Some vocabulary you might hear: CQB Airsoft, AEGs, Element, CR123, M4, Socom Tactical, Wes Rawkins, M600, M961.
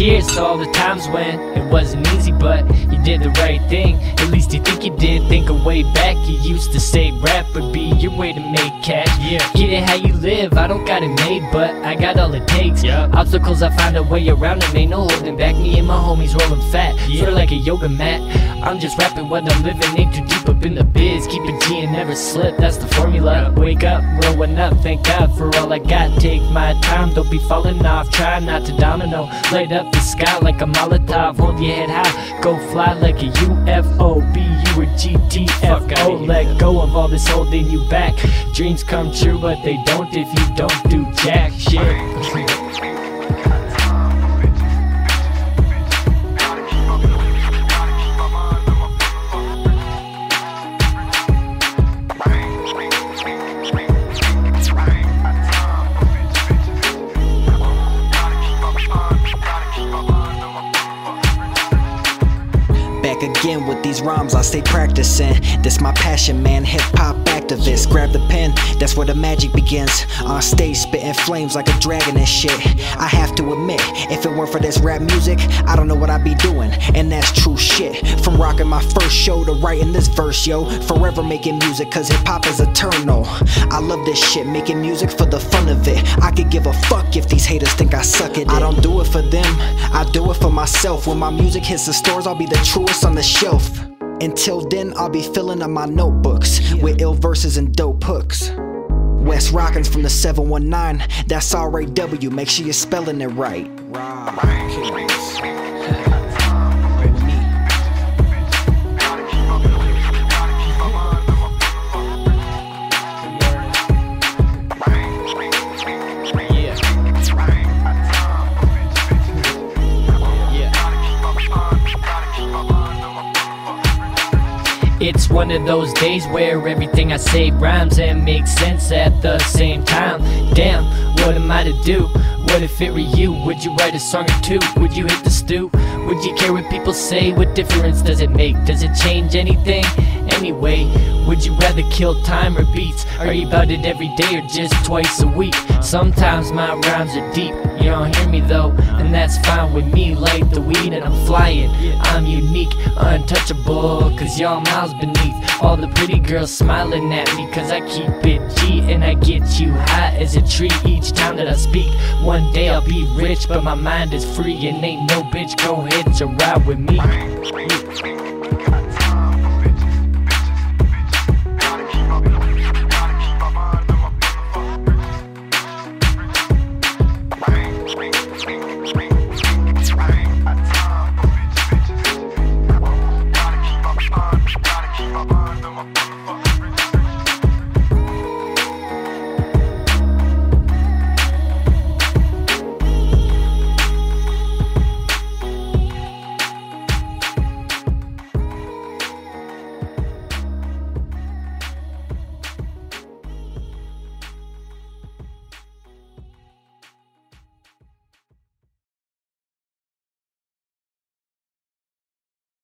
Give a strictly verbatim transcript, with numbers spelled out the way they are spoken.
cheers to all the times when it wasn't easy, but you did the right thing. At least you think you did. Think of way back, you used to say rap would be your way to make cash. Yeah, get it how you live, I don't got it made, but I got all it takes. Yeah. Obstacles, I find a way around them, ain't no holding back. Me and my homies rolling fat, yeah. Sort of like a yoga mat. I'm just rapping what I'm living, ain't too deep up in the biz. Keep it G and never slip, that's the formula. Wake up, growing up, thank God for all I got. Take my time, don't be falling off, try not to domino. Light up the sky like a Molotov, hold your head high, go fly like a U F O. Be you a G T F O, let go of all this holding you back. Dreams come true, but they don't if you don't do jack shit. Again with these rhymes I stay practicing. That's my passion, man, hip-hop activist. Grab the pen, that's where the magic begins. On stage spitting flames like a dragon and shit. I have to admit, if it weren't for this rap music, I don't know what I'd be doing. And that's true shit. From rocking my first show to writing this verse, yo. Forever making music, cause hip-hop is eternal. I love this shit, making music for the fun of it. I could give a fuck if these haters think I suck at it. I don't do it for them, I do it for myself. When my music hits the stores, I'll be the truest on the shelf. Until then, I'll be filling up my notebooks, yeah, with ill verses and dope hooks. Wes Rawkins from the seven one nine, that's R A W, make sure you're spelling it right. Rawkins. It's one of those days where everything I say rhymes and makes sense at the same time. Damn, what am I to do? What if it were you? Would you write a song or two? Would you hit the stew? Would you care what people say? What difference does it make? Does it change anything? Anyway, would you rather kill time or beats? Are you about it every day or just twice a week? Sometimes my rhymes are deep, you don't hear me though, and that's fine with me. Light the weed and I'm flying, I'm unique, untouchable, cause y'all miles beneath. All the pretty girls smiling at me, cause I keep it G and I get you high as a tree each time that I speak. One day I'll be rich, but my mind is free and ain't no bitch, go ahead and ride with me.